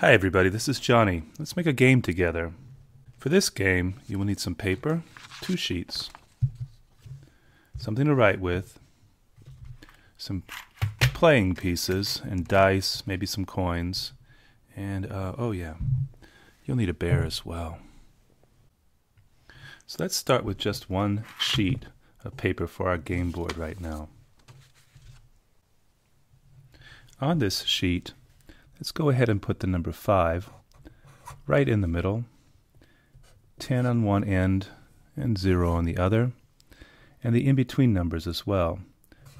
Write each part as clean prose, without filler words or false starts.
Hi everybody, this is Johnny. Let's make a game together. For this game, you will need some paper, 2 sheets, something to write with, some playing pieces and dice, maybe some coins, and oh yeah, you'll need a bear as well. So let's start with just 1 sheet of paper for our game board right now. On this sheet, let's go ahead and put the number 5 right in the middle, 10 on one end and 0 on the other, and the in-between numbers as well,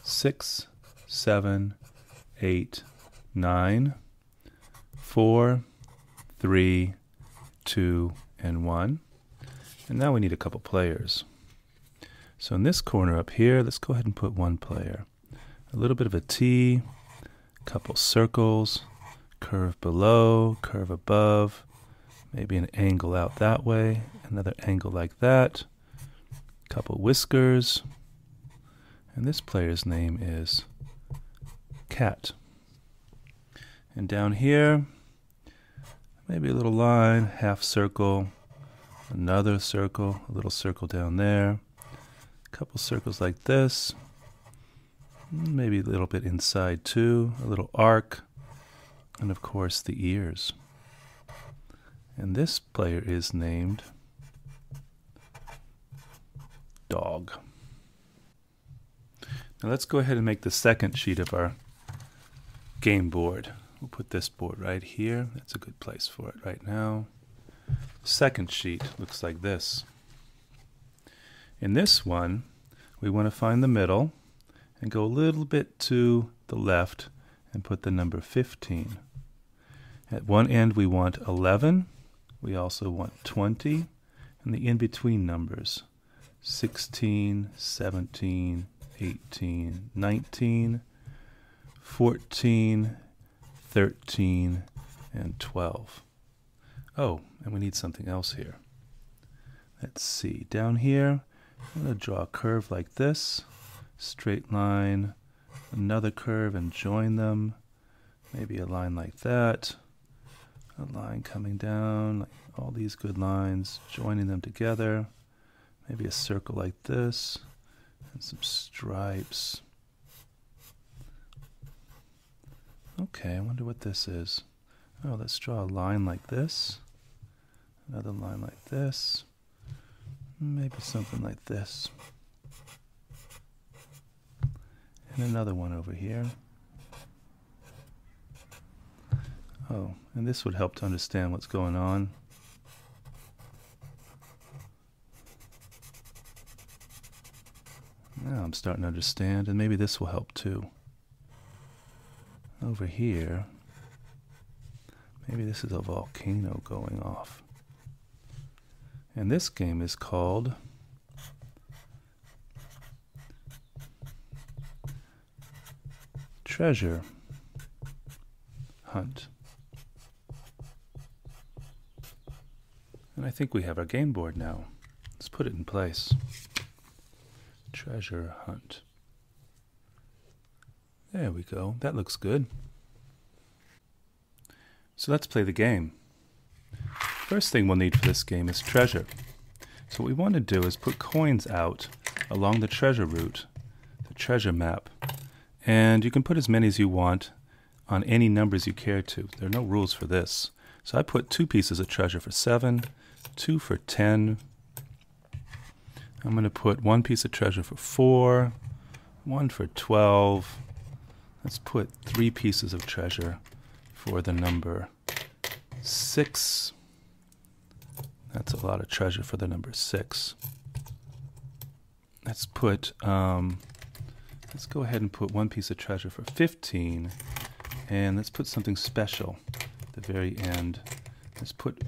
6, 7, 8, 9, 4, 3, 2, and 1. And now we need a couple players. So in this corner up here, let's go ahead and put 1 player. A little bit of a T, a couple circles, curve below, curve above, maybe an angle out that way, another angle like that, a couple whiskers, and this player's name is Cat. And down here, maybe a little line, half circle, another circle, a little circle down there, a couple circles like this, maybe a little bit inside too, a little arc, and of course the ears. And this player is named Dog. Now let's go ahead and make the 2nd sheet of our game board. We'll put this board right here. That's a good place for it right now. 2nd sheet looks like this. In this one, we want to find the middle and go a little bit to the left and put the number 15. At one end we want 11, we also want 20, and the in-between numbers, 16, 17, 18, 19, 14, 13, and 12. Oh, and we need something else here. Let's see, down here, I'm going to draw a curve like this, straight line, another curve and join them, maybe a line like that, a line coming down, like all these good lines, joining them together, maybe a circle like this, and some stripes. Okay, I wonder what this is. Oh, let's draw a line like this, another line like this, maybe something like this. And another one over here. Oh, and this would help to understand what's going on. Now I'm starting to understand, and maybe this will help too. Over here, maybe this is a volcano going off. And this game is called Treasure Hunt. And I think we have our game board now. Let's put it in place. Treasure Hunt. There we go. That looks good. So let's play the game. First thing we'll need for this game is treasure. So what we want to do is put coins out along the treasure route, the treasure map. And you can put as many as you want on any numbers you care to. There are no rules for this. So I put 2 pieces of treasure for 7, 2 for 10. I'm going to put 1 piece of treasure for 4, 1 for 12. Let's put 3 pieces of treasure for the number 6. That's a lot of treasure for the number 6. Let's put let's go ahead and put 1 piece of treasure for 15, and let's put something special at the very end. Let's put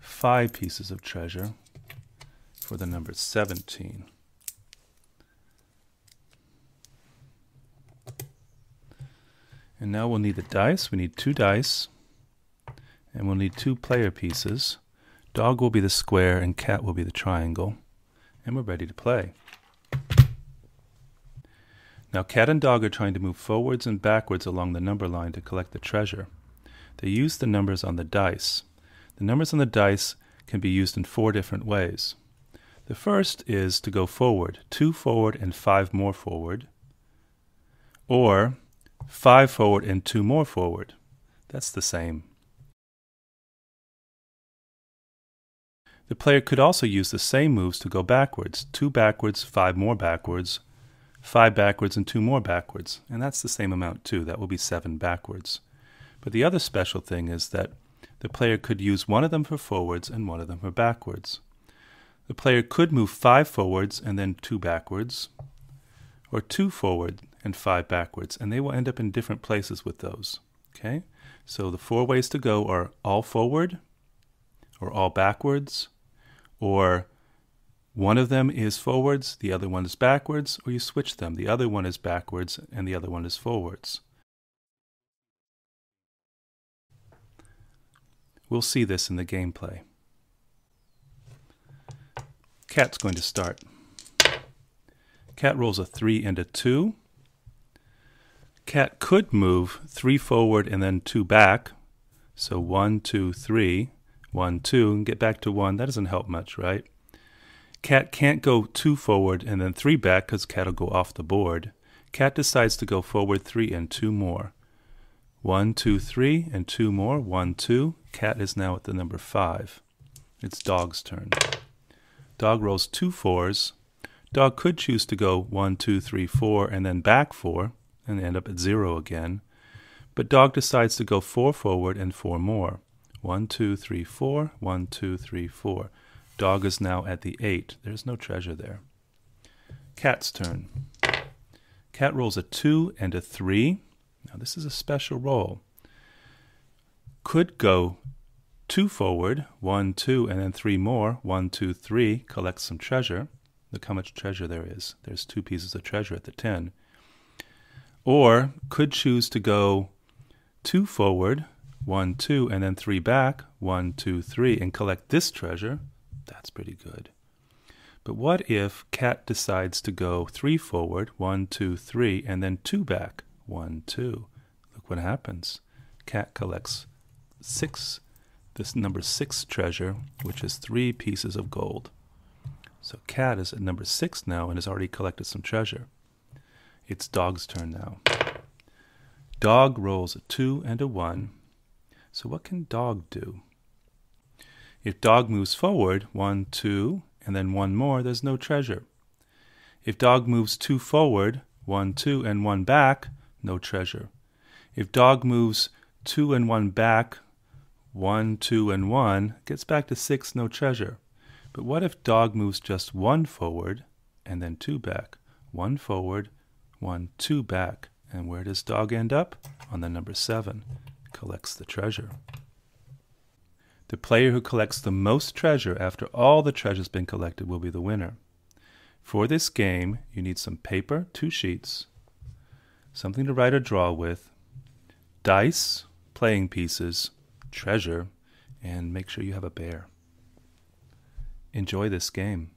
5 pieces of treasure for the number 17. And now we'll need the dice. We need 2 dice, and we'll need 2 player pieces. Dog will be the square, and Cat will be the triangle. And we're ready to play. Now Cat and Dog are trying to move forwards and backwards along the number line to collect the treasure. they use the numbers on the dice. The numbers on the dice can be used in four different ways. The first is to go forward, 2 forward and 5 more forward, or 5 forward and 2 more forward. That's the same. The player could also use the same moves to go backwards, 2 backwards, 5 more backwards, 5 backwards and 2 more backwards, and that's the same amount too. That will be 7 backwards. But the other special thing is that the player could use one of them for forwards and one of them for backwards. The player could move 5 forwards and then 2 backwards, or 2 forward and 5 backwards, and they will end up in different places with those. Okay, so the 4 ways to go are all forward, or all backwards, or one of them is forwards, the other one is backwards, or you switch them. The other one is backwards and the other one is forwards. We'll see this in the gameplay. Cat's going to start. Cat rolls a 3 and a 2. Cat could move 3 forward and then 2 back. So 1, 2, 3, 1, 2, and get back to 1. That doesn't help much, right? Cat can't go 2 forward and then 3 back because Cat will go off the board. Cat decides to go forward 3 and 2 more. 1, 2, 3 and 2 more. 1, 2. Cat is now at the number 5. It's dog's turn. Dog rolls 2 4s. Dog could choose to go 1, 2, 3, 4 and then back 4 and end up at 0 again. But dog decides to go 4 forward and 4 more. 1, 2, 3, 4. 1, 2, 3, 4. Dog is now at the 8. There's no treasure there. Cat's turn. Cat rolls a 2 and a 3. Now this is a special roll. Could go 2 forward, 1, 2, and then 3 more, 1, 2, 3, collect some treasure. Look how much treasure there is. There's 2 pieces of treasure at the 10. Or could choose to go 2 forward, 1, 2, and then 3 back, 1, 2, 3, and collect this treasure. That's pretty good. But what if Cat decides to go 3 forward, 1, 2, 3, and then 2 back, 1, 2? Look what happens. Cat collects this number 6 treasure, which is 3 pieces of gold. So Cat is at number 6 now and has already collected some treasure. It's dog's turn now. Dog rolls a 2 and a 1. So what can dog do? If dog moves forward, 1, 2, and then 1 more, there's no treasure. If dog moves 2 forward, 1, 2, and 1 back, no treasure. If dog moves 2 and 1 back, 1, 2, and 1, gets back to 6, no treasure. But what if dog moves just 1 forward and then 2 back? 1 forward, 1, 2 back. And where does dog end up? On the number 7. Collects the treasure. The player who collects the most treasure after all the treasure has been collected will be the winner. For this game, you need some paper, 2 sheets, something to write or draw with, dice, playing pieces, treasure, and make sure you have a bear. Enjoy this game.